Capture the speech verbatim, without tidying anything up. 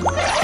You. What?